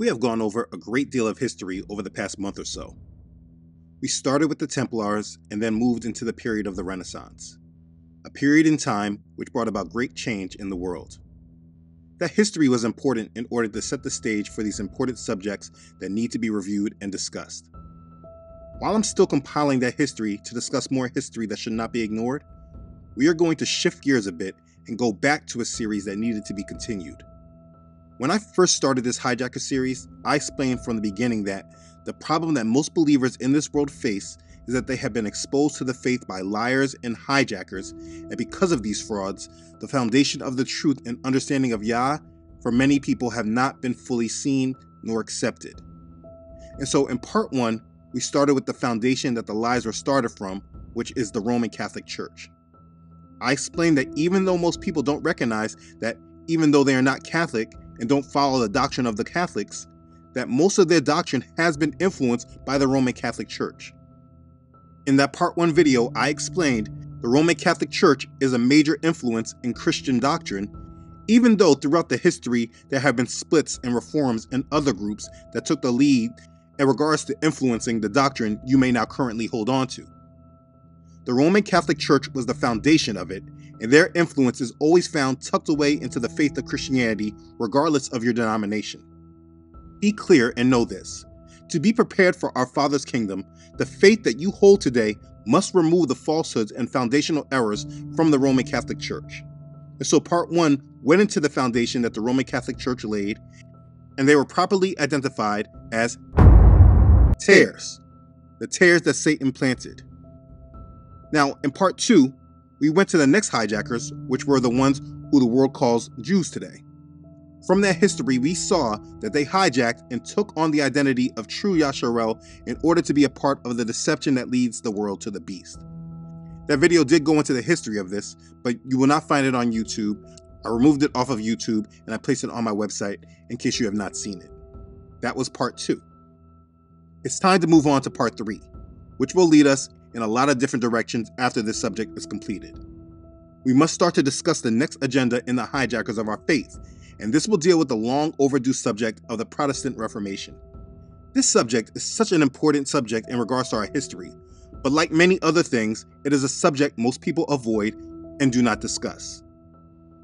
We have gone over a great deal of history over the past month or so. We started with the Templars and then moved into the period of the Renaissance, a period in time which brought about great change in the world. That history was important in order to set the stage for these important subjects that need to be reviewed and discussed. While I'm still compiling that history to discuss more history that should not be ignored, we are going to shift gears a bit and go back to a series that needed to be continued. When I first started this hijacker series, I explained from the beginning that the problem that most believers in this world face is that they have been exposed to the faith by liars and hijackers, and because of these frauds, the foundation of the truth and understanding of Yah for many people have not been fully seen nor accepted. And so in part one, we started with the foundation that the lies were started from, which is the Roman Catholic Church. I explained that even though most people don't recognize that, even though they are not Catholic and don't follow the doctrine of the Catholics, that most of their doctrine has been influenced by the Roman Catholic Church. In that part one video, I explained the Roman Catholic Church is a major influence in Christian doctrine, even though throughout the history there have been splits and reforms in other groups that took the lead in regards to influencing the doctrine you may now currently hold on to. The Roman Catholic Church was the foundation of it, and their influence is always found tucked away into the faith of Christianity, regardless of your denomination. Be clear and know this. To be prepared for our Father's kingdom, the faith that you hold today must remove the falsehoods and foundational errors from the Roman Catholic Church. And so part one went into the foundation that the Roman Catholic Church laid, and they were properly identified as tares, the tares that Satan planted. Now, in part two, we went to the next hijackers, which were the ones who the world calls Jews today. From their history, we saw that they hijacked and took on the identity of true Yasharel in order to be a part of the deception that leads the world to the beast. That video did go into the history of this, but you will not find it on YouTube. I removed it off of YouTube and I placed it on my website in case you have not seen it. That was part two. It's time to move on to part three, which will lead us in a lot of different directions after this subject is completed. We must start to discuss the next agenda in the hijackers of our faith, and this will deal with the long overdue subject of the Protestant Reformation. This subject is such an important subject in regards to our history, but like many other things, it is a subject most people avoid and do not discuss.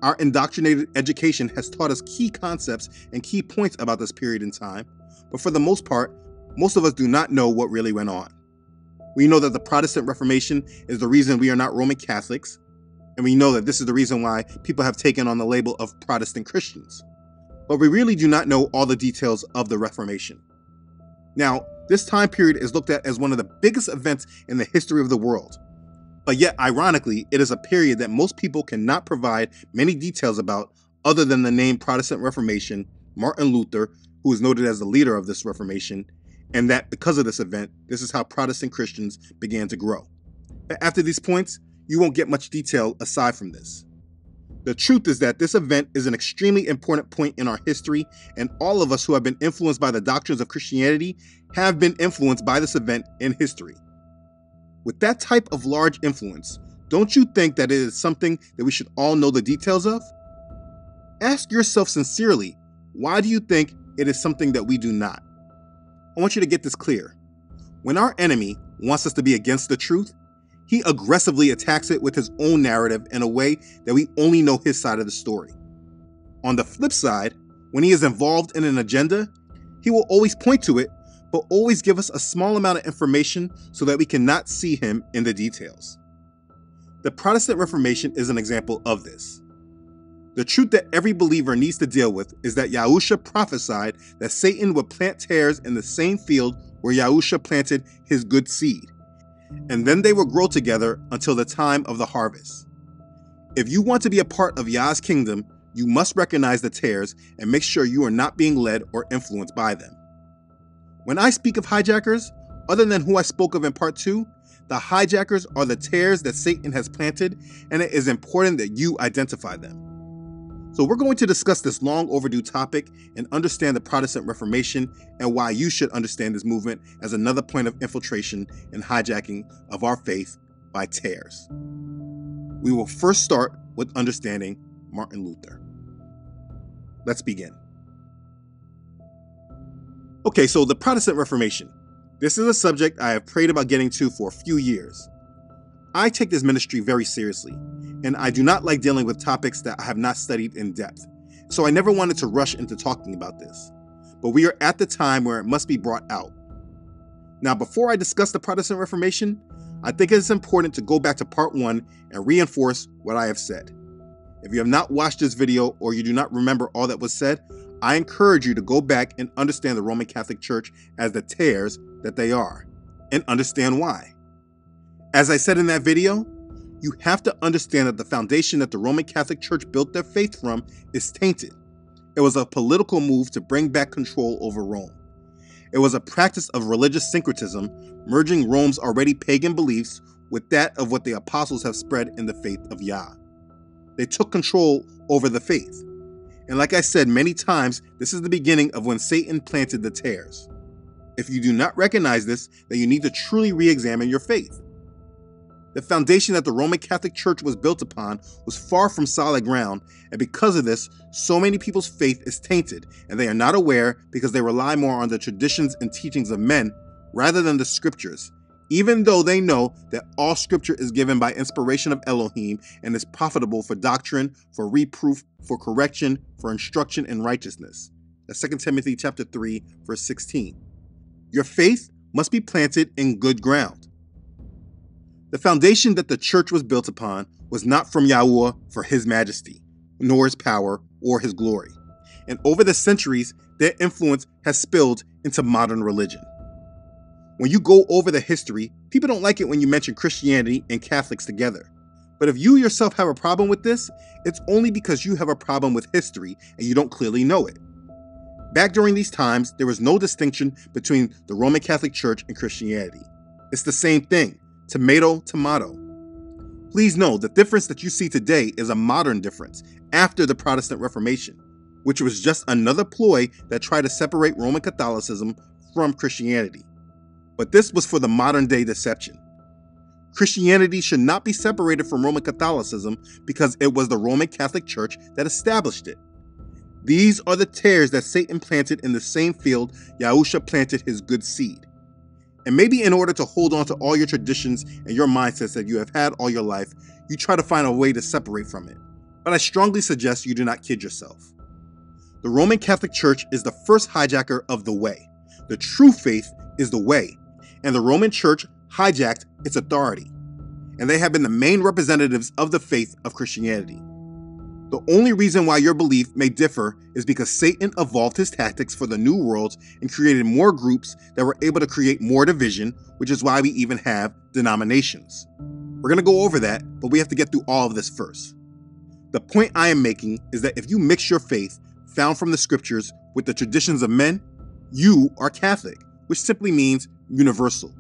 Our indoctrinated education has taught us key concepts and key points about this period in time, but for the most part, most of us do not know what really went on. We know that the Protestant Reformation is the reason we are not Roman Catholics, and we know that this is the reason why people have taken on the label of Protestant Christians. But we really do not know all the details of the Reformation. Now, this time period is looked at as one of the biggest events in the history of the world. But yet, ironically, it is a period that most people cannot provide many details about other than the name Protestant Reformation, Martin Luther, who is noted as the leader of this Reformation, and that because of this event, this is how Protestant Christians began to grow. But after these points, you won't get much detail aside from this. The truth is that this event is an extremely important point in our history, and all of us who have been influenced by the doctrines of Christianity have been influenced by this event in history. With that type of large influence, don't you think that it is something that we should all know the details of? Ask yourself sincerely, why do you think it is something that we do not? I want you to get this clear. When our enemy wants us to be against the truth, he aggressively attacks it with his own narrative in a way that we only know his side of the story. On the flip side, when he is involved in an agenda, he will always point to it, but always give us a small amount of information so that we cannot see him in the details. The Protestant Reformation is an example of this. The truth that every believer needs to deal with is that Yahusha prophesied that Satan would plant tares in the same field where Yahusha planted his good seed, and then they will grow together until the time of the harvest. If you want to be a part of Yah's kingdom, you must recognize the tares and make sure you are not being led or influenced by them. When I speak of hijackers, other than who I spoke of in part two, the hijackers are the tares that Satan has planted, and it is important that you identify them. So we're going to discuss this long overdue topic and understand the Protestant Reformation and why you should understand this movement as another point of infiltration and hijacking of our faith by tares. We will first start with understanding Martin Luther. Let's begin. Okay, so the Protestant Reformation. This is a subject I have prayed about getting to for a few years. I take this ministry very seriously, and I do not like dealing with topics that I have not studied in depth, so I never wanted to rush into talking about this. But we are at the time where it must be brought out. Now, before I discuss the Protestant Reformation, I think it is important to go back to part 1 and reinforce what I have said. If you have not watched this video or you do not remember all that was said, I encourage you to go back and understand the Roman Catholic Church as the tares that they are, and understand why. As I said in that video, you have to understand that the foundation that the Roman Catholic Church built their faith from is tainted. It was a political move to bring back control over Rome. It was a practice of religious syncretism, merging Rome's already pagan beliefs with that of what the apostles have spread in the faith of Yah. They took control over the faith. And like I said many times, this is the beginning of when Satan planted the tares. If you do not recognize this, then you need to truly re-examine your faith. The foundation that the Roman Catholic Church was built upon was far from solid ground, and because of this, so many people's faith is tainted, and they are not aware because they rely more on the traditions and teachings of men rather than the scriptures, even though they know that all scripture is given by inspiration of Elohim and is profitable for doctrine, for reproof, for correction, for instruction in righteousness. That's 2 Timothy chapter 3, verse 16. Your faith must be planted in good ground. The foundation that the church was built upon was not from Yahweh for his majesty, nor his power or his glory. And over the centuries, their influence has spilled into modern religion. When you go over the history, people don't like it when you mention Christianity and Catholics together. But if you yourself have a problem with this, it's only because you have a problem with history and you don't clearly know it. Back during these times, there was no distinction between the Roman Catholic Church and Christianity. It's the same thing, tomato, tomato. Please know the difference that you see today is a modern difference after the Protestant Reformation, which was just another ploy that tried to separate Roman Catholicism from Christianity. But this was for the modern day deception. Christianity should not be separated from Roman Catholicism because it was the Roman Catholic Church that established it. These are the tares that Satan planted in the same field Yahusha planted his good seed. And maybe in order to hold on to all your traditions and your mindsets that you have had all your life, you try to find a way to separate from it. But I strongly suggest you do not kid yourself. The Roman Catholic Church is the first hijacker of the way. The true faith is the way. And the Roman Church hijacked its authority, and they have been the main representatives of the faith of Christianity. The only reason why your belief may differ is because Satan evolved his tactics for the new world and created more groups that were able to create more division, which is why we even have denominations. We're going to go over that, but we have to get through all of this first. The point I am making is that if you mix your faith found from the scriptures with the traditions of men, you are Catholic, which simply means universal.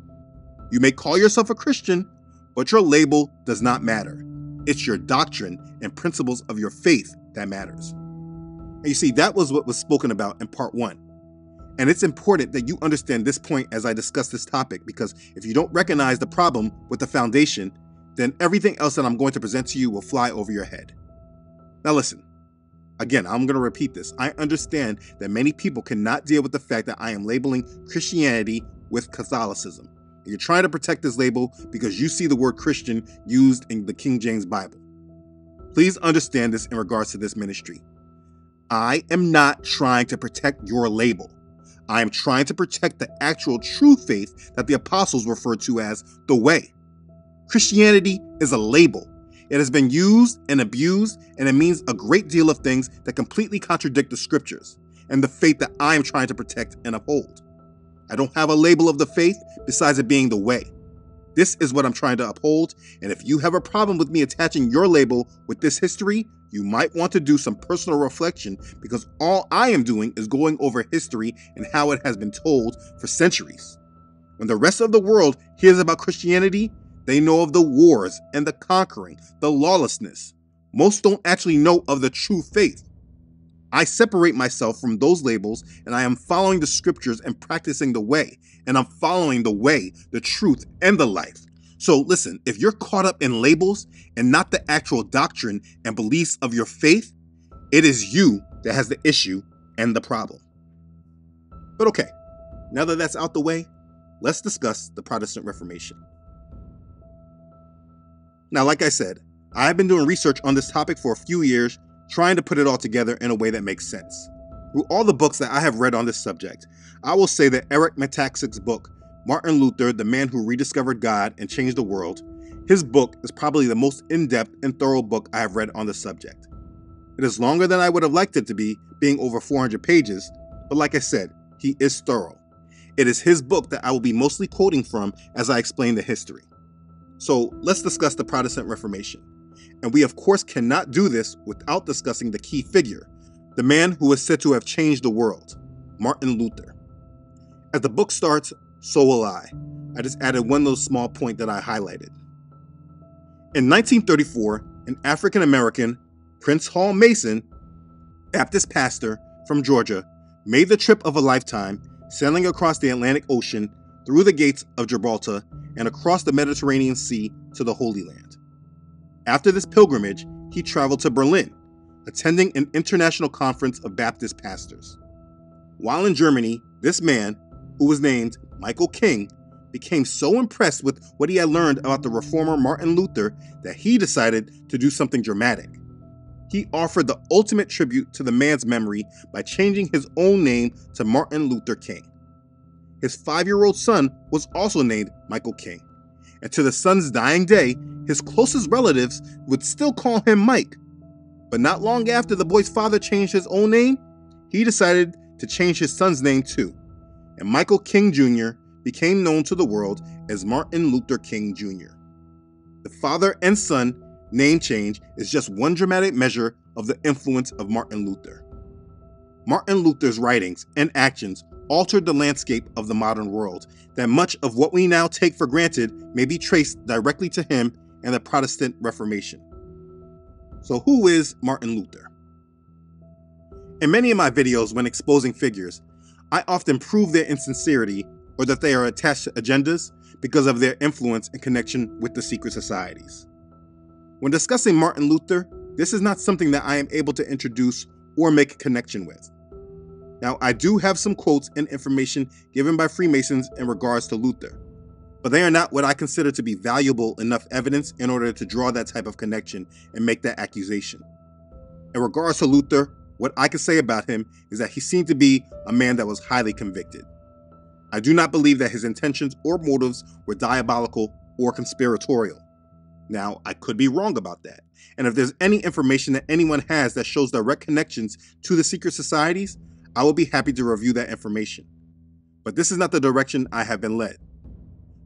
You may call yourself a Christian, but your label does not matter. It's your doctrine and principles of your faith that matters. And you see, that was what was spoken about in part 1. And it's important that you understand this point as I discuss this topic, because if you don't recognize the problem with the foundation, then everything else that I'm going to present to you will fly over your head. Now listen. Again, I'm going to repeat this. I understand that many people cannot deal with the fact that I am labeling Christianity with Catholicism. And you're trying to protect this label because you see the word Christian used in the King James Bible. Please understand this in regards to this ministry. I am not trying to protect your label. I am trying to protect the actual true faith that the apostles referred to as the way. Christianity is a label. It has been used and abused, and it means a great deal of things that completely contradict the scriptures and the faith that I am trying to protect and uphold. I don't have a label of the faith besides it being the way. This is what I'm trying to uphold, and if you have a problem with me attaching your label with this history, you might want to do some personal reflection, because all I am doing is going over history and how it has been told for centuries. When the rest of the world hears about Christianity, they know of the wars and the conquering, the lawlessness. Most don't actually know of the true faith. I separate myself from those labels, and I am following the scriptures and practicing the way. And I'm following the way, the truth, and the life. So listen, if you're caught up in labels and not the actual doctrine and beliefs of your faith, it is you that has the issue and the problem. But okay, Now that that's out the way, let's discuss the Protestant Reformation. Now, like I said, I've been doing research on this topic for a few years, trying to put it all together in a way that makes sense. Through all the books that I have read on this subject, I will say that Eric Metaxas' book, Martin Luther, the Man Who Rediscovered God and Changed the World, his book is probably the most in-depth and thorough book I have read on the subject. It is longer than I would have liked it to be, being over 400 pages, but like I said, he is thorough. It is his book that I will be mostly quoting from as I explain the history. So let's discuss the Protestant Reformation. And we of course cannot do this without discussing the key figure, the man who is said to have changed the world, Martin Luther. As the book starts, so will I. I just added one little small point that I highlighted. In 1934, an African American, Prince Hall Mason, Baptist pastor from Georgia, made the trip of a lifetime, sailing across the Atlantic Ocean, through the gates of Gibraltar, and across the Mediterranean Sea to the Holy Land. After this pilgrimage, he traveled to Berlin, attending an international conference of Baptist pastors. While in Germany, this man, who was named Michael King, became so impressed with what he had learned about the reformer Martin Luther that he decided to do something dramatic. He offered the ultimate tribute to the man's memory by changing his own name to Martin Luther King. His 5-year-old son was also named Michael King, and to the son's dying day, his closest relatives would still call him Mike. But not long after the boy's father changed his own name, he decided to change his son's name too, and Michael King Jr. became known to the world as Martin Luther King Jr. The father and son name change is just one dramatic measure of the influence of Martin Luther. Martin Luther's writings and actions altered the landscape of the modern world, that much of what we now take for granted may be traced directly to him and the Protestant Reformation. So who is Martin Luther? In many of my videos when exposing figures, I often prove their insincerity or that they are attached to agendas because of their influence and connection with the secret societies. When discussing Martin Luther, this is not something that I am able to introduce or make a connection with. Now, I do have some quotes and information given by Freemasons in regards to Luther, but they are not what I consider to be valuable enough evidence in order to draw that type of connection and make that accusation. In regards to Luther, what I can say about him is that he seemed to be a man that was highly convicted. I do not believe that his intentions or motives were diabolical or conspiratorial. Now, I could be wrong about that, and if there's any information that anyone has that shows direct connections to the secret societies, I will be happy to review that information. But this is not the direction I have been led.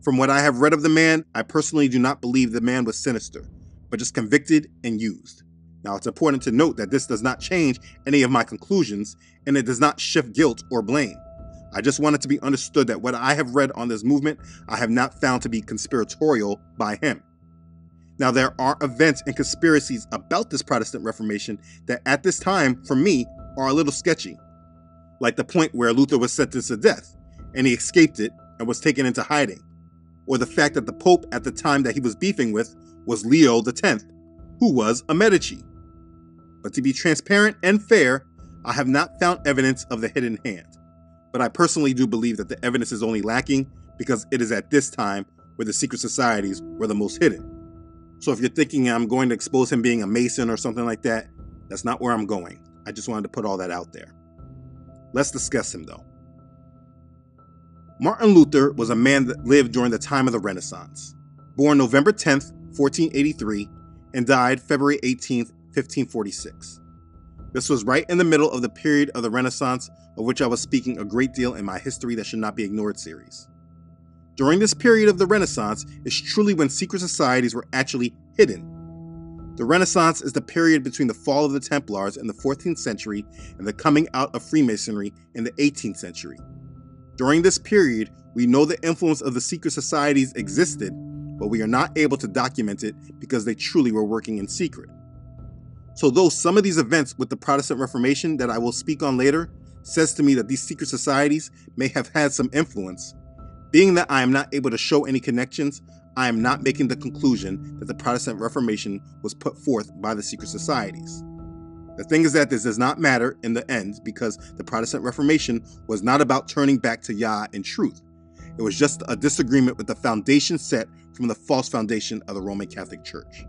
From what I have read of the man, I personally do not believe the man was sinister, but just convicted and used. Now, it's important to note that this does not change any of my conclusions, and it does not shift guilt or blame. I just want it to be understood that what I have read on this movement, I have not found to be conspiratorial by him. Now, there are events and conspiracies about this Protestant Reformation that at this time, for me, are a little sketchy. Like the point where Luther was sentenced to death, and he escaped it and was taken into hiding, or the fact that the Pope at the time that he was beefing with was Leo X, who was a Medici. But to be transparent and fair, I have not found evidence of the hidden hand, but I personally do believe that the evidence is only lacking because it is at this time where the secret societies were the most hidden. So if you're thinking I'm going to expose him being a Mason or something like that, that's not where I'm going. I just wanted to put all that out there. Let's discuss him though. Martin Luther was a man that lived during the time of the Renaissance, born November 10th, 1483, and died February 18th, 1546. This was right in the middle of the period of the Renaissance, of which I was speaking a great deal in my History That Should Not Be Ignored series. During this period of the Renaissance is truly when secret societies were actually hidden. The Renaissance is the period between the fall of the Templars in the 14th century and the coming out of Freemasonry in the 18th century. During this period, we know the influence of the secret societies existed, but we are not able to document it because they truly were working in secret. So though some of these events with the Protestant Reformation that I will speak on later says to me that these secret societies may have had some influence, being that I am not able to show any connections, I am not making the conclusion that the Protestant Reformation was put forth by the secret societies. The thing is that this does not matter in the end, because the Protestant Reformation was not about turning back to Yah in truth. It was just a disagreement with the foundation set from the false foundation of the Roman Catholic Church.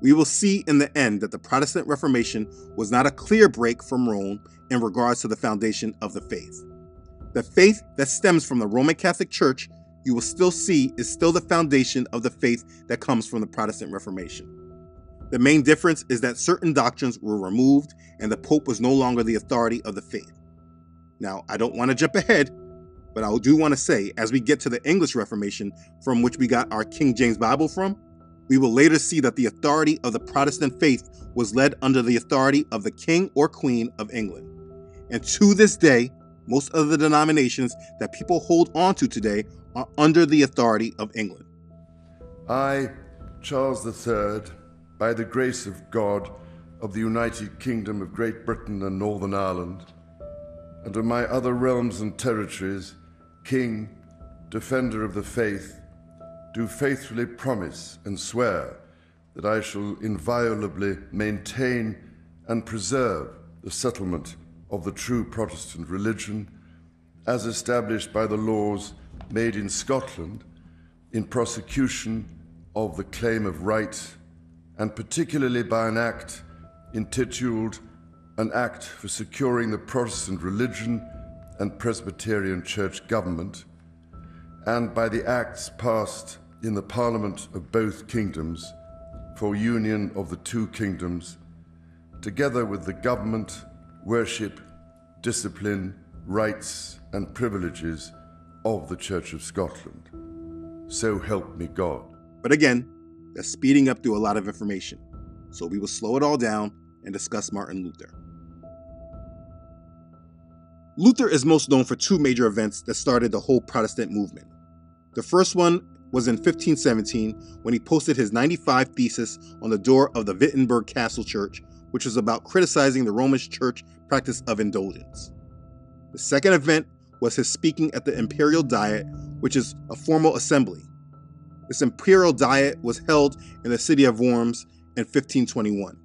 We will see in the end that the Protestant Reformation was not a clear break from Rome in regards to the foundation of the faith. The faith that stems from the Roman Catholic Church, you will still see, is still the foundation of the faith that comes from the Protestant Reformation. The main difference is that certain doctrines were removed and the Pope was no longer the authority of the faith. Now, I don't want to jump ahead, but I do want to say, as we get to the English Reformation, from which we got our King James Bible from, we will later see that the authority of the Protestant faith was led under the authority of the King or Queen of England. And to this day, most of the denominations that people hold on to today are under the authority of England. I, Charles III, by the grace of God, of the United Kingdom of Great Britain and Northern Ireland, and of my other realms and territories, King, Defender of the Faith, do faithfully promise and swear that I shall inviolably maintain and preserve the settlement of the true Protestant religion, as established by the laws made in Scotland in prosecution of the claim of right, and particularly by an act intituled An Act for Securing the Protestant Religion and Presbyterian Church Government, and by the acts passed in the Parliament of both kingdoms for union of the two kingdoms, together with the government, worship, discipline, rights, and privileges of the Church of Scotland. So help me God. But again, that's speeding up through a lot of information, so we will slow it all down and discuss Martin Luther. Luther is most known for two major events that started the whole Protestant movement. The first one was in 1517, when he posted his 95 Theses on the door of the Wittenberg Castle Church, which was about criticizing the Roman Church practice of indulgence. The second event was his speaking at the Imperial Diet, which is a formal assembly. This Imperial Diet was held in the city of Worms in 1521.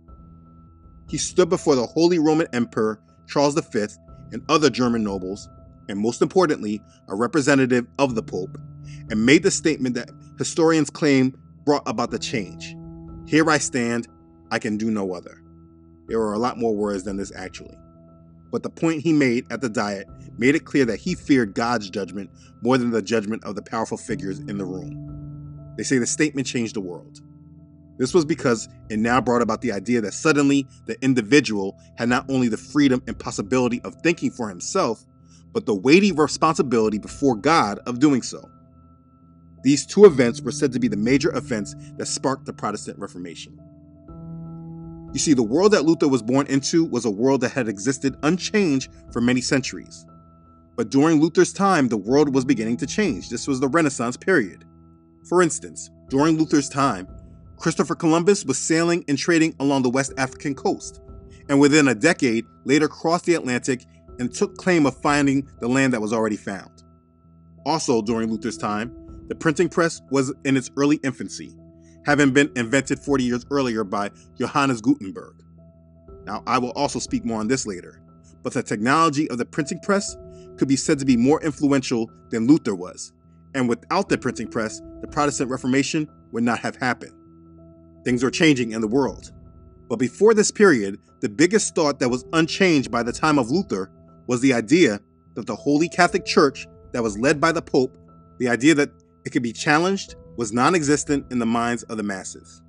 He stood before the Holy Roman Emperor, Charles V, and other German nobles, and most importantly, a representative of the Pope, and made the statement that historians claim brought about the change. Here I stand, I can do no other. There were a lot more words than this actually. But the point he made at the Diet made it clear that he feared God's judgment more than the judgment of the powerful figures in the room. They say the statement changed the world. This was because it now brought about the idea that suddenly the individual had not only the freedom and possibility of thinking for himself, but the weighty responsibility before God of doing so. These two events were said to be the major events that sparked the Protestant Reformation. You see, the world that Luther was born into was a world that had existed unchanged for many centuries. But during Luther's time, the world was beginning to change. This was the Renaissance period. For instance, during Luther's time, Christopher Columbus was sailing and trading along the West African coast, and within a decade later crossed the Atlantic and took claim of finding the land that was already found. Also during Luther's time, the printing press was in its early infancy, having been invented 40 years earlier by Johannes Gutenberg. Now, I will also speak more on this later, but the technology of the printing press could be said to be more influential than Luther was, and without the printing press, the Protestant Reformation would not have happened. Things were changing in the world. But before this period, the biggest thought that was unchanged by the time of Luther was the idea that the Holy Catholic Church that was led by the Pope, the idea that it could be challenged, was non-existent in the minds of the masses.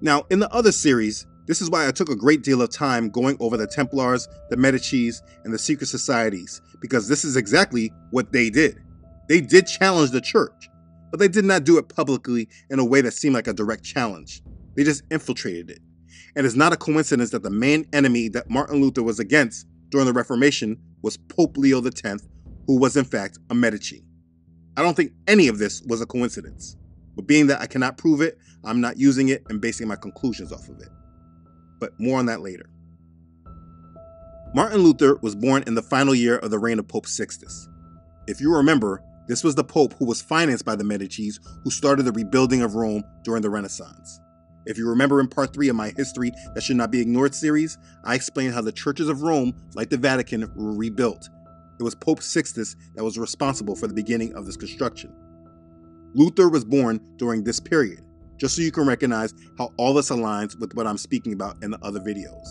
Now, in the other series, this is why I took a great deal of time going over the Templars, the Medicis, and the secret societies, because this is exactly what they did. They did challenge the church, but they did not do it publicly in a way that seemed like a direct challenge. They just infiltrated it. And it's not a coincidence that the main enemy that Martin Luther was against during the Reformation was Pope Leo X, who was in fact a Medici. I don't think any of this was a coincidence, but being that I cannot prove it, I'm not using it and basing my conclusions off of it. But more on that later. Martin Luther was born in the final year of the reign of Pope Sixtus. If you remember, this was the Pope who was financed by the Medicis, who started the rebuilding of Rome during the Renaissance. If you remember in part 3 of my History That Should Not Be Ignored series, I explained how the churches of Rome, like the Vatican, were rebuilt. It was Pope Sixtus that was responsible for the beginning of this construction. Luther was born during this period, just so you can recognize how all this aligns with what I'm speaking about in the other videos.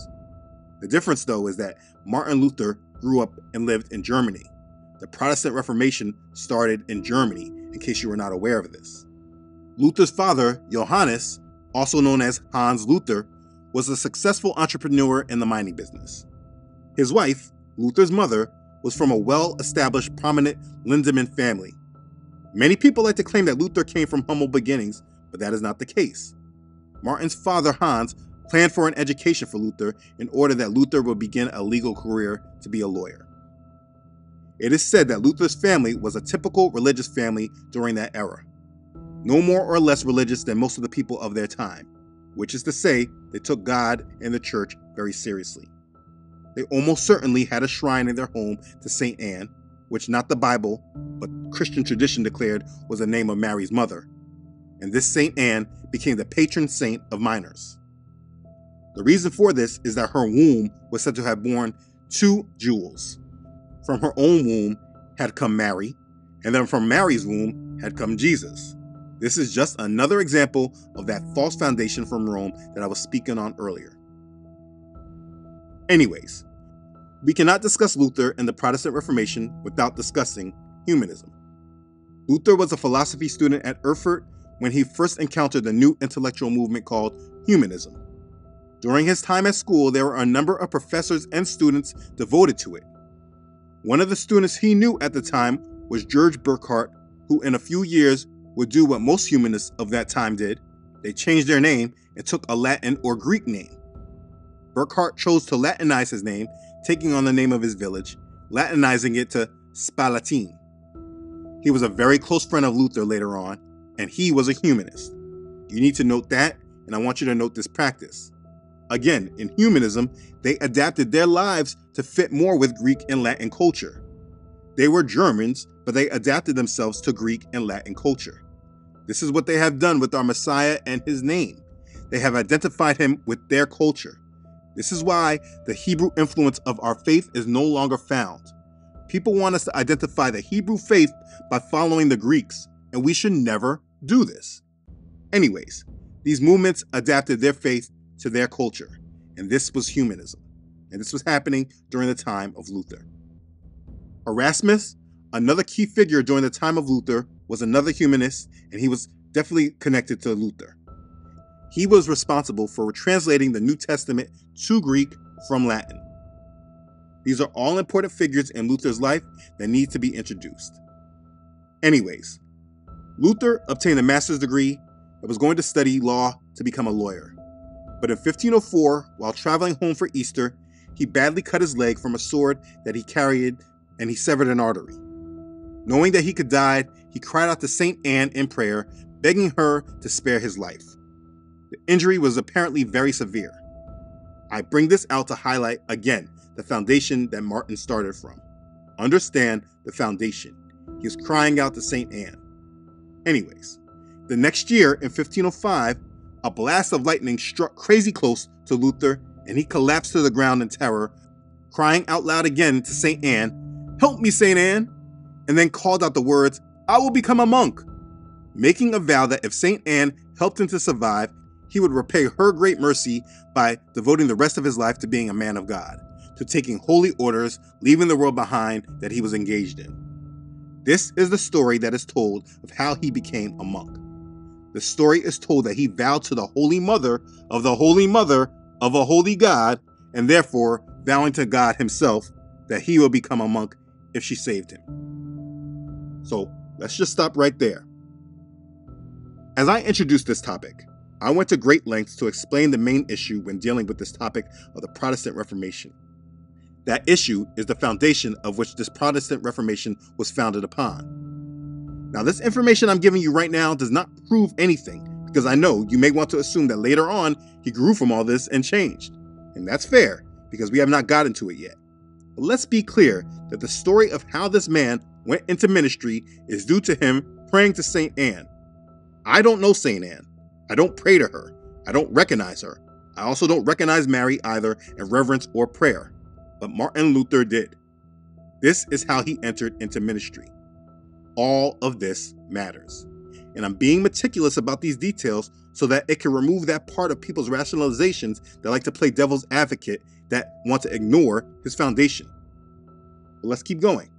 The difference, though, is that Martin Luther grew up and lived in Germany. The Protestant Reformation started in Germany, in case you were not aware of this. Luther's father, Johannes, also known as Hans Luther, was a successful entrepreneur in the mining business. His wife, Luther's mother, was from a well-established, prominent Lindemann family. Many people like to claim that Luther came from humble beginnings, but that is not the case. Martin's father, Hans, planned for an education for Luther in order that Luther would begin a legal career to be a lawyer. It is said that Luther's family was a typical religious family during that era, no more or less religious than most of the people of their time, which is to say, they took God and the church very seriously. They almost certainly had a shrine in their home to St. Anne, which not the Bible, but Christian tradition declared was the name of Mary's mother, and this St. Anne became the patron saint of miners. The reason for this is that her womb was said to have borne 2 jewels. From her own womb had come Mary, and then from Mary's womb had come Jesus. This is just another example of that false foundation from Rome that I was speaking on earlier. Anyways, we cannot discuss Luther and the Protestant Reformation without discussing humanism. Luther was a philosophy student at Erfurt when he first encountered the new intellectual movement called humanism. During his time at school, there were a number of professors and students devoted to it. One of the students he knew at the time was George Burckhardt, who in a few years would do what most humanists of that time did. They changed their name and took a Latin or Greek name. Burckhardt chose to Latinize his name, taking on the name of his village, Latinizing it to Spalatine. He was a very close friend of Luther later on, and he was a humanist. You need to note that, and I want you to note this practice. Again, in humanism, they adapted their lives to fit more with Greek and Latin culture. They were Germans, but they adapted themselves to Greek and Latin culture. This is what they have done with our Messiah and his name. They have identified him with their culture. This is why the Hebrew influence of our faith is no longer found. People want us to identify the Hebrew faith by following the Greeks, and we should never do this. Anyways, these movements adapted their faith to their culture, and this was humanism, and this was happening during the time of Luther. Erasmus, another key figure during the time of Luther, was another humanist, and he was definitely connected to Luther. He was responsible for translating the New Testament to Greek from Latin. These are all important figures in Luther's life that need to be introduced. Anyways, Luther obtained a master's degree and was going to study law to become a lawyer. But in 1504, while traveling home for Easter, he badly cut his leg from a sword that he carried, and he severed an artery. Knowing that he could die, he cried out to St. Anne in prayer, begging her to spare his life. The injury was apparently very severe. I bring this out to highlight again the foundation that Martin started from. Understand the foundation. He was crying out to St. Anne. Anyways, the next year in 1505, a blast of lightning struck crazy close to Luther, and he collapsed to the ground in terror, crying out loud again to St. Anne, "Help me, St. Anne," and then called out the words, "I will become a monk," making a vow that if St. Anne helped him to survive, he would repay her great mercy by devoting the rest of his life to being a man of God, to taking holy orders, leaving the world behind that he was engaged in. This is the story that is told of how he became a monk. The story is told that he vowed to the Holy Mother of the Holy Mother of a Holy God, and therefore vowing to God himself that he will become a monk if she saved him. So let's just stop right there. As I introduced this topic, I went to great lengths to explain the main issue when dealing with this topic of the Protestant Reformation. That issue is the foundation of which this Protestant Reformation was founded upon. Now, this information I'm giving you right now does not prove anything, because I know you may want to assume that later on he grew from all this and changed. And that's fair, because we have not gotten to it yet. But let's be clear that the story of how this man went into ministry is due to him praying to St. Anne. I don't know St. Anne. I don't pray to her. I don't recognize her. I also don't recognize Mary either in reverence or prayer, but Martin Luther did. This is how he entered into ministry. All of this matters. And I'm being meticulous about these details so that it can remove that part of people's rationalizations that like to play devil's advocate, that want to ignore his foundation. But let's keep going.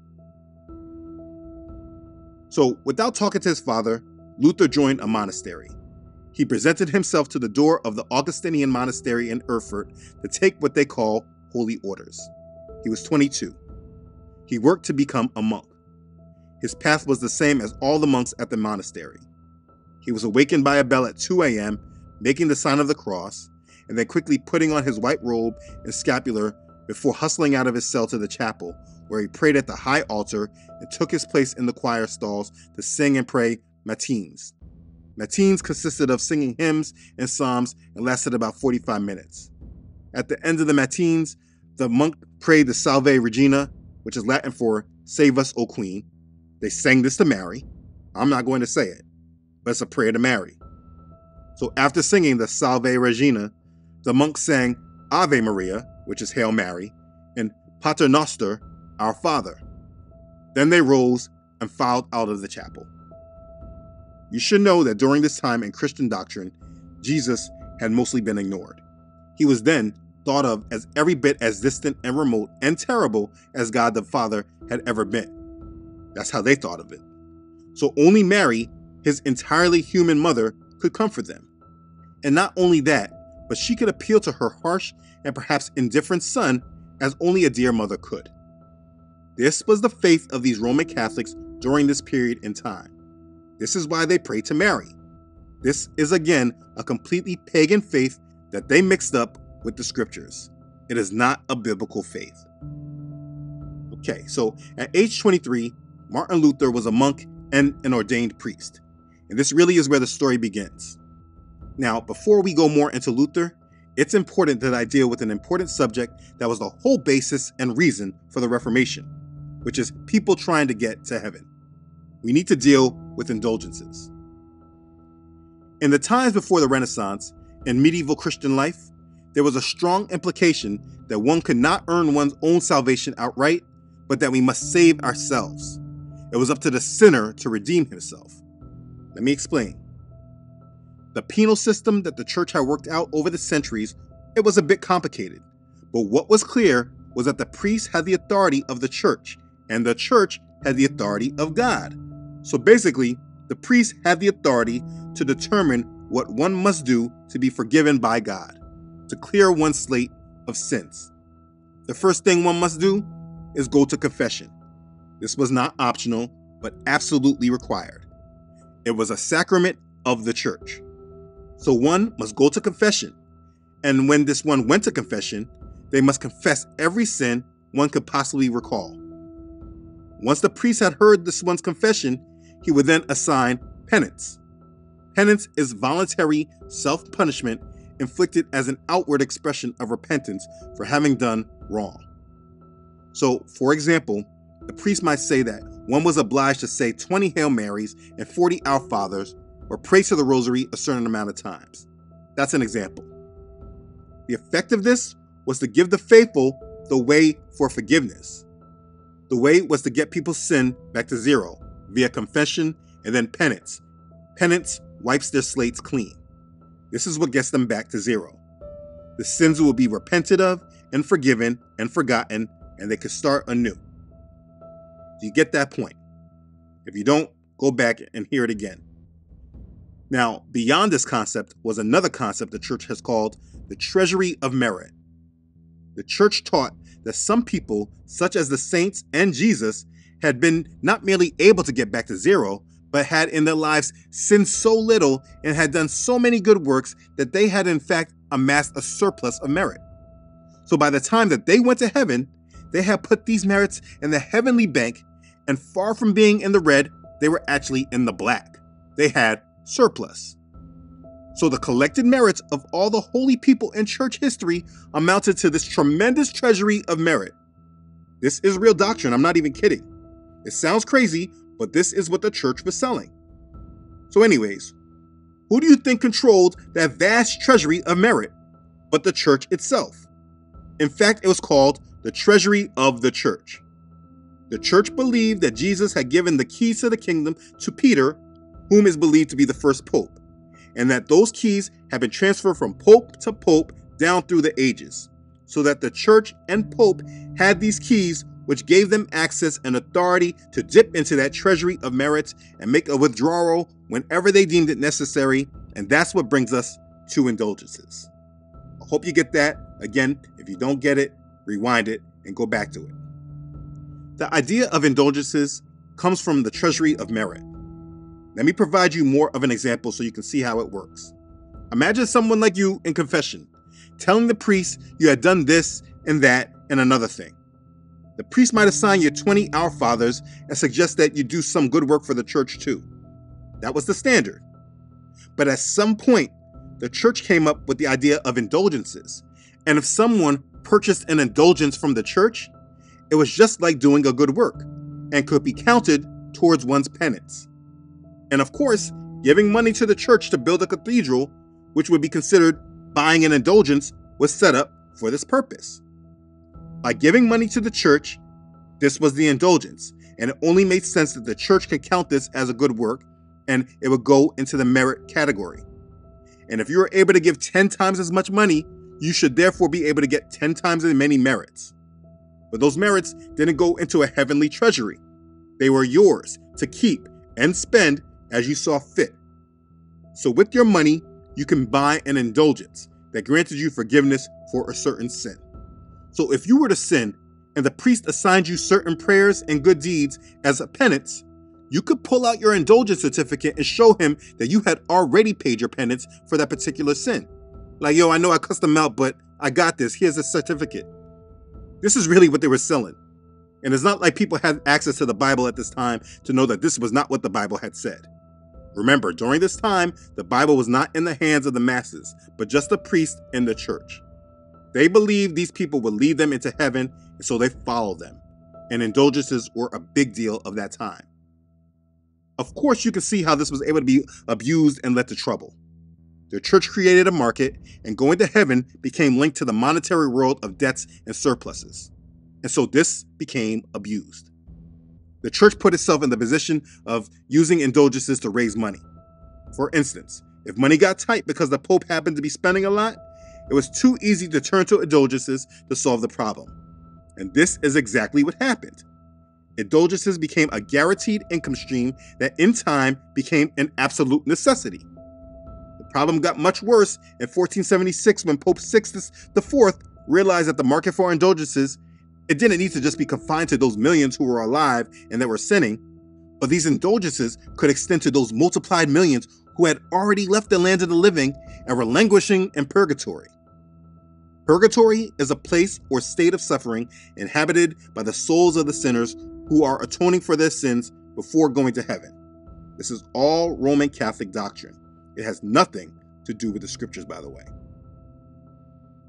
So without talking to his father, Luther joined a monastery. He presented himself to the door of the Augustinian monastery in Erfurt to take what they call holy orders. He was 22. He worked to become a monk. His path was the same as all the monks at the monastery. He was awakened by a bell at 2 a.m., making the sign of the cross, and then quickly putting on his white robe and scapular before hustling out of his cell to the chapel, where he prayed at the high altar and took his place in the choir stalls to sing and pray matines. Matines consisted of singing hymns and psalms and lasted about 45 minutes. At the end of the matines, the monk prayed the Salve Regina, which is Latin for Save Us, O Queen. They sang this to Mary. I'm not going to say it, but it's a prayer to Mary. So after singing the Salve Regina, the monk sang Ave Maria, which is Hail Mary, and Pater Noster, Our Father. Then they rose and filed out of the chapel. You should know that during this time in Christian doctrine, Jesus had mostly been ignored. He was then thought of as every bit as distant and remote and terrible as God the Father had ever been. That's how they thought of it. So only Mary, his entirely human mother, could comfort them. And not only that, but she could appeal to her harsh and perhaps indifferent son as only a dear mother could. This was the faith of these Roman Catholics during this period in time. This is why they pray to Mary. This is again a completely pagan faith that they mixed up with the scriptures. It is not a biblical faith. Okay, so at age 23, Martin Luther was a monk and an ordained priest. And this really is where the story begins. Now, before we go more into Luther, it's important that I deal with an important subject that was the whole basis and reason for the Reformation, which is people trying to get to heaven. We need to deal with indulgences. In the times before the Renaissance and medieval Christian life, there was a strong implication that one could not earn one's own salvation outright, but that we must save ourselves. It was up to the sinner to redeem himself. Let me explain. The penal system that the church had worked out over the centuries, it was a bit complicated, but what was clear was that the priest had the authority of the church, and the church had the authority of God. So basically, the priest had the authority to determine what one must do to be forgiven by God, to clear one's slate of sins. The first thing one must do is go to confession. This was not optional, but absolutely required. It was a sacrament of the church. So one must go to confession. And when this one went to confession, they must confess every sin one could possibly recall. Once the priest had heard this one's confession, he would then assign penance. Penance is voluntary self-punishment inflicted as an outward expression of repentance for having done wrong. So, for example, the priest might say that one was obliged to say 20 Hail Marys and 40 Our Fathers, or pray to the rosary a certain amount of times. That's an example. The effect of this was to give the faithful the way for forgiveness. The way was to get people's sin back to zero via confession and then penance. Penance wipes their slates clean. This is what gets them back to zero. The sins will be repented of and forgiven and forgotten, and they could start anew. Do you get that point? If you don't, go back and hear it again. Now, beyond this concept was another concept the church has called the Treasury of Merit. The church taught that some people, such as the saints and Jesus, had been not merely able to get back to zero, but had in their lives sinned so little and had done so many good works that they had in fact amassed a surplus of merit. So by the time that they went to heaven, they had put these merits in the heavenly bank, and far from being in the red, they were actually in the black. They had surplus. So the collected merits of all the holy people in church history amounted to this tremendous treasury of merit. This is real doctrine, I'm not even kidding. It sounds crazy, but this is what the church was selling. So anyways, who do you think controlled that vast treasury of merit but the church itself? In fact, it was called the Treasury of the Church. The church believed that Jesus had given the keys to the kingdom to Peter, whom is believed to be the first pope, and that those keys have been transferred from pope to pope down through the ages, so that the church and pope had these keys, which gave them access and authority to dip into that treasury of merits and make a withdrawal whenever they deemed it necessary. And that's what brings us to indulgences. I hope you get that. Again, if you don't get it, rewind it and go back to it. The idea of indulgences comes from the treasury of merit. Let me provide you more of an example so you can see how it works. Imagine someone like you in confession, telling the priest you had done this and that and another thing. The priest might assign you 20 Our Fathers and suggest that you do some good work for the church too. That was the standard. But at some point, the church came up with the idea of indulgences. And if someone purchased an indulgence from the church, it was just like doing a good work and could be counted towards one's penance. And of course, giving money to the church to build a cathedral, which would be considered buying an indulgence, was set up for this purpose. By giving money to the church, this was the indulgence, and it only made sense that the church could count this as a good work, and it would go into the merit category. And if you were able to give 10 times as much money, you should therefore be able to get 10 times as many merits. But those merits didn't go into a heavenly treasury. They were yours to keep and spend as you saw fit. So with your money, you can buy an indulgence that granted you forgiveness for a certain sin. So if you were to sin and the priest assigned you certain prayers and good deeds as a penance, you could pull out your indulgence certificate and show him that you had already paid your penance for that particular sin. Like, yo, I know I cussed them out, but I got this. Here's a certificate. This is really what they were selling. And it's not like people had access to the Bible at this time to know that this was not what the Bible had said. Remember, during this time, the Bible was not in the hands of the masses, but just the priest and the church. They believed these people would lead them into heaven, and so they followed them. And indulgences were a big deal of that time. Of course, you can see how this was able to be abused and led to trouble. The church created a market, and going to heaven became linked to the monetary world of debts and surpluses. And so this became abused. The church put itself in the position of using indulgences to raise money. For instance, if money got tight because the Pope happened to be spending a lot, it was too easy to turn to indulgences to solve the problem. And this is exactly what happened. Indulgences became a guaranteed income stream that in time became an absolute necessity. The problem got much worse in 1476 when Pope Sixtus IV realized that the market for indulgences, it didn't need to just be confined to those millions who were alive and that were sinning, but these indulgences could extend to those multiplied millions who had already left the land of the living and were languishing in purgatory. Purgatory is a place or state of suffering inhabited by the souls of the sinners who are atoning for their sins before going to heaven. This is all Roman Catholic doctrine. It has nothing to do with the scriptures, by the way.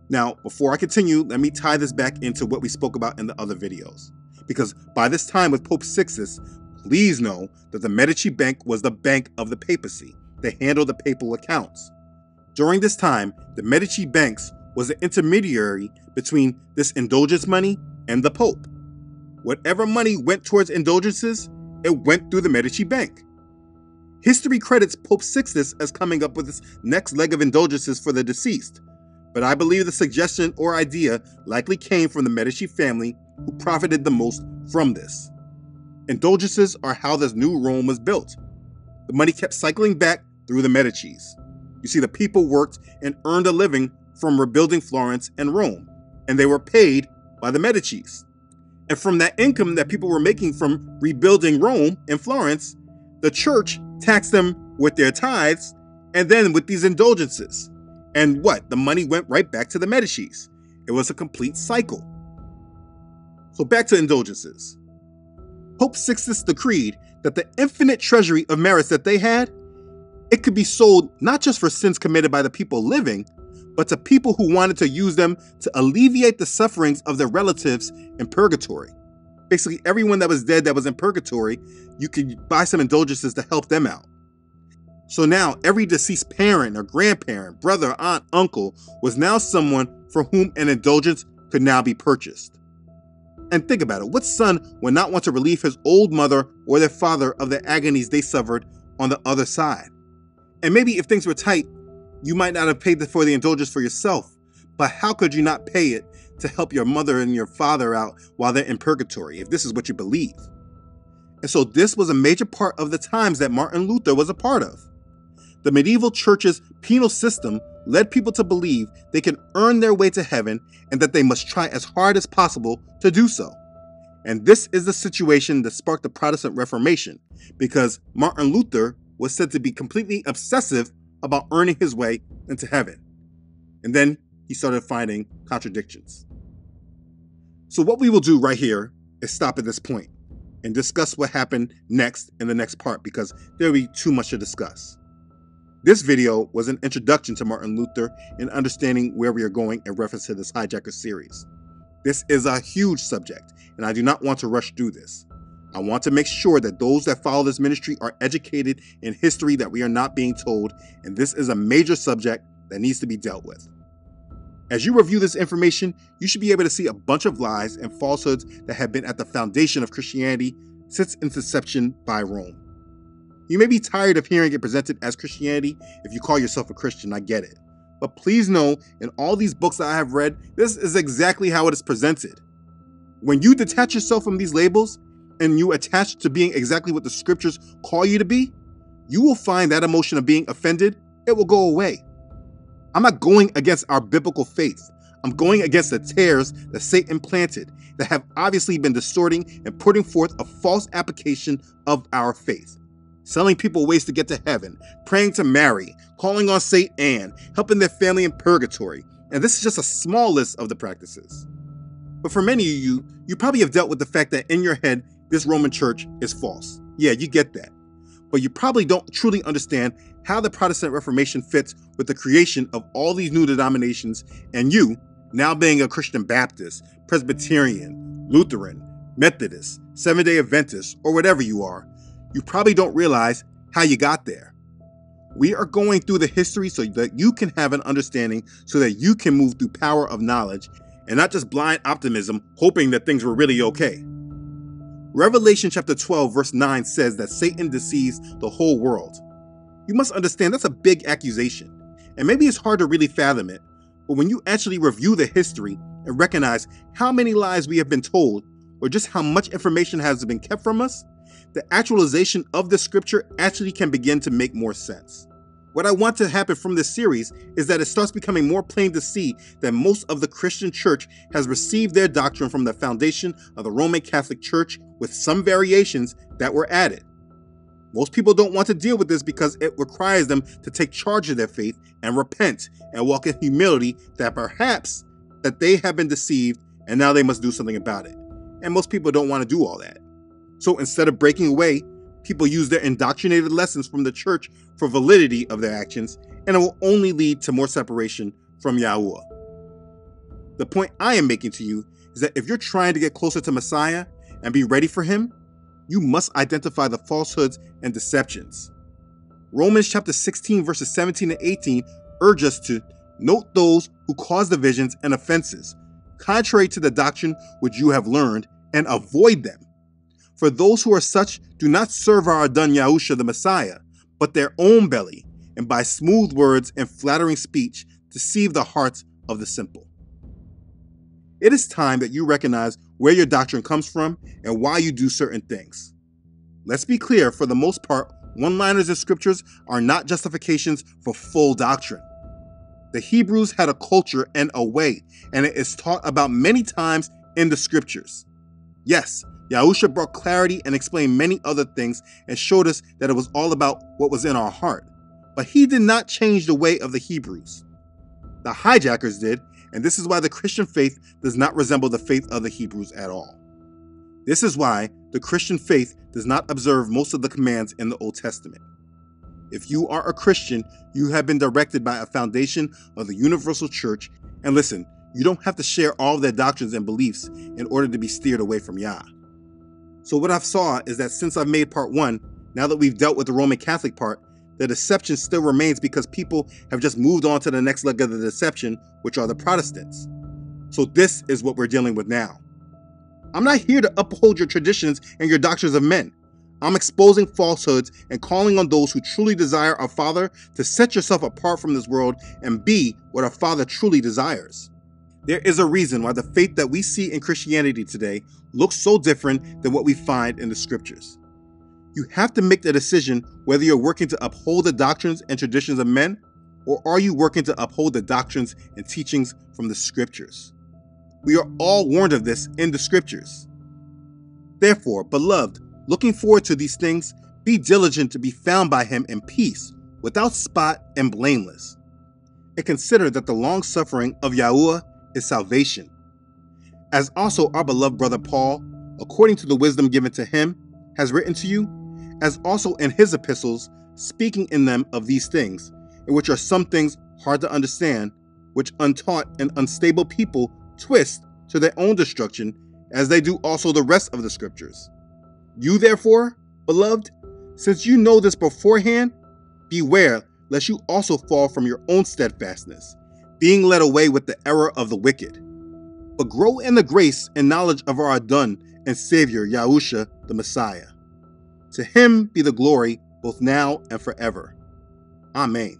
Now, before I continue, let me tie this back into what we spoke about in the other videos. Because by this time with Pope Sixtus, please know that the Medici Bank was the bank of the papacy. They handled the papal accounts. During this time, the Medici Banks was an intermediary between this indulgence money and the Pope. Whatever money went towards indulgences, it went through the Medici Bank. History credits Pope Sixtus as coming up with this next leg of indulgences for the deceased, but I believe the suggestion or idea likely came from the Medici family, who profited the most from this. Indulgences are how this new Rome was built. The money kept cycling back through the Medicis. You see, the people worked and earned a living from rebuilding Florence and Rome, and they were paid by the Medicis. And from that income that people were making from rebuilding Rome and Florence, the church taxed them with their tithes and then with these indulgences. And what? The money went right back to the Medicis. It was a complete cycle. So back to indulgences. Pope Sixtus decreed that the infinite treasury of merits that they had, it could be sold not just for sins committed by the people living, but to people who wanted to use them to alleviate the sufferings of their relatives in purgatory. Basically, everyone that was dead that was in purgatory, you could buy some indulgences to help them out. So now every deceased parent or grandparent, brother, aunt, uncle was now someone for whom an indulgence could now be purchased. And think about it, what son would not want to relieve his old mother or their father of the agonies they suffered on the other side? And maybe if things were tight, you might not have paid for the indulgence for yourself, but how could you not pay it to help your mother and your father out while they're in purgatory, if this is what you believe? And so this was a major part of the times that Martin Luther was a part of. The medieval church's penal system led people to believe they can earn their way to heaven and that they must try as hard as possible to do so. And this is the situation that sparked the Protestant Reformation, because Martin Luther was said to be completely obsessive about earning his way into heaven. And then he started finding contradictions. So what we will do right here is stop at this point and discuss what happened next in the next part, because there will be too much to discuss. This video was an introduction to Martin Luther and understanding where we are going in reference to this Hijacker series. This is a huge subject, and I do not want to rush through this. I want to make sure that those that follow this ministry are educated in history that we are not being told, and this is a major subject that needs to be dealt with. As you review this information, you should be able to see a bunch of lies and falsehoods that have been at the foundation of Christianity since its inception by Rome. You may be tired of hearing it presented as Christianity if you call yourself a Christian, I get it. But please know, in all these books that I have read, this is exactly how it is presented. When you detach yourself from these labels, and you attach to being exactly what the scriptures call you to be, you will find that emotion of being offended, it will go away. I'm not going against our biblical faith. I'm going against the tares that Satan planted that have obviously been distorting and putting forth a false application of our faith. Selling people ways to get to heaven, praying to Mary, calling on Saint Anne, helping their family in purgatory. And this is just a small list of the practices. But for many of you, you probably have dealt with the fact that in your head, this Roman church is false. Yeah, you get that. But you probably don't truly understand how the Protestant Reformation fits with the creation of all these new denominations, and you, now being a Christian Baptist, Presbyterian, Lutheran, Methodist, Seventh-day Adventist, or whatever you are, you probably don't realize how you got there. We are going through the history so that you can have an understanding, so that you can move through power of knowledge and not just blind optimism, hoping that things were really okay. Revelation chapter 12 verse 9 says that Satan deceives the whole world. You must understand that's a big accusation, and maybe it's hard to really fathom it, but when you actually review the history and recognize how many lies we have been told, or just how much information has been kept from us, the actualization of the scripture actually can begin to make more sense. What I want to happen from this series is that it starts becoming more plain to see that most of the Christian church has received their doctrine from the foundation of the Roman Catholic Church, with some variations that were added. Most people don't want to deal with this because it requires them to take charge of their faith and repent and walk in humility that perhaps that they have been deceived and now they must do something about it. And most people don't want to do all that. So instead of breaking away, people use their indoctrinated lessons from the church for validity of their actions, and it will only lead to more separation from Yahuwah. The point I am making to you is that if you're trying to get closer to Messiah and be ready for him, you must identify the falsehoods and deceptions. Romans chapter 16 verses 17 and 18 urge us to note those who cause divisions and offenses, contrary to the doctrine which you have learned, and avoid them. For those who are such do not serve our Adon Yahusha the Messiah, but their own belly, and by smooth words and flattering speech deceive the hearts of the simple. It is time that you recognize where your doctrine comes from and why you do certain things. Let's be clear, for the most part, one-liners in scriptures are not justifications for full doctrine. The Hebrews had a culture and a way, and it is taught about many times in the scriptures. Yes, Yahusha brought clarity and explained many other things and showed us that it was all about what was in our heart. But he did not change the way of the Hebrews. The hijackers did, and this is why the Christian faith does not resemble the faith of the Hebrews at all. This is why the Christian faith does not observe most of the commands in the Old Testament. If you are a Christian, you have been directed by a foundation of the universal church, and listen, you don't have to share all of their doctrines and beliefs in order to be steered away from Yah. So what I've saw is that since I've made part 1, now that we've dealt with the Roman Catholic part, the deception still remains because people have just moved on to the next leg of the deception, which are the Protestants. So this is what we're dealing with now. I'm not here to uphold your traditions and your doctrines of men. I'm exposing falsehoods and calling on those who truly desire our Father to set yourself apart from this world and be what our Father truly desires. There is a reason why the faith that we see in Christianity today looks so different than what we find in the scriptures. You have to make the decision whether you're working to uphold the doctrines and traditions of men, or are you working to uphold the doctrines and teachings from the scriptures? We are all warned of this in the scriptures. Therefore, beloved, looking forward to these things, be diligent to be found by him in peace, without spot and blameless. And consider that the long suffering of Yahuwah is salvation. As also our beloved brother Paul, according to the wisdom given to him, has written to you, as also in his epistles, speaking in them of these things, in which are some things hard to understand, which untaught and unstable people twist to their own destruction, as they do also the rest of the scriptures. You therefore, beloved, since you know this beforehand, beware lest you also fall from your own steadfastness, being led away with the error of the wicked. But grow in the grace and knowledge of our Adon and Savior Yahusha the Messiah. To him be the glory both now and forever. Amen.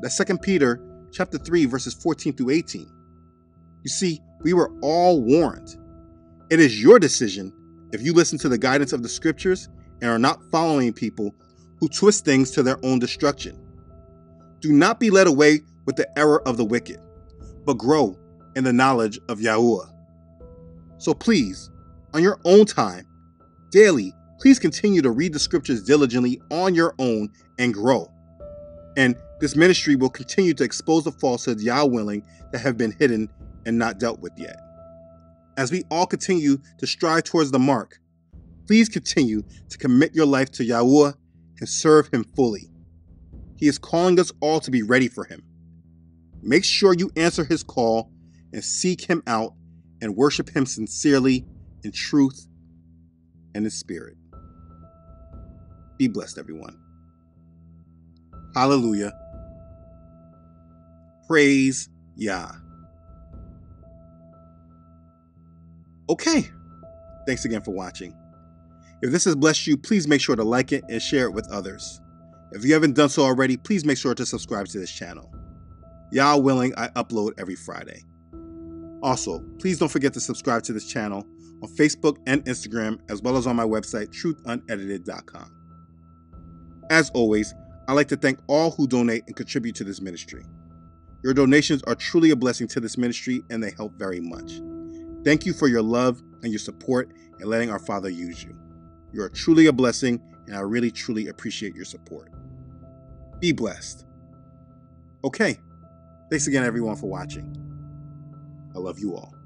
That's 2 Peter chapter 3 verses 14 through 18. You see, we were all warned. It is your decision if you listen to the guidance of the scriptures and are not following people who twist things to their own destruction. Do not be led away with the error of the wicked, but grow in the knowledge of Yahuwah. So please, on your own time, daily, please continue to read the scriptures diligently on your own and grow. And this ministry will continue to expose the falsehoods, Yah willing, that have been hidden and not dealt with yet. As we all continue to strive towards the mark, please continue to commit your life to Yahuwah and serve him fully. He is calling us all to be ready for him. Make sure you answer his call and seek him out and worship him sincerely in truth and in spirit. Be blessed, everyone. Hallelujah. Praise Yah. Okay, thanks again for watching. If this has blessed you, please make sure to like it and share it with others. If you haven't done so already, please make sure to subscribe to this channel. Yah willing, I upload every Friday. Also, please don't forget to subscribe to this channel on Facebook and Instagram, as well as on my website, truthunedited.com. As always, I'd like to thank all who donate and contribute to this ministry. Your donations are truly a blessing to this ministry, and they help very much. Thank you for your love and your support and letting our Father use you. You are truly a blessing, and I really, truly appreciate your support. Be blessed. Okay. Thanks again, everyone, for watching. I love you all.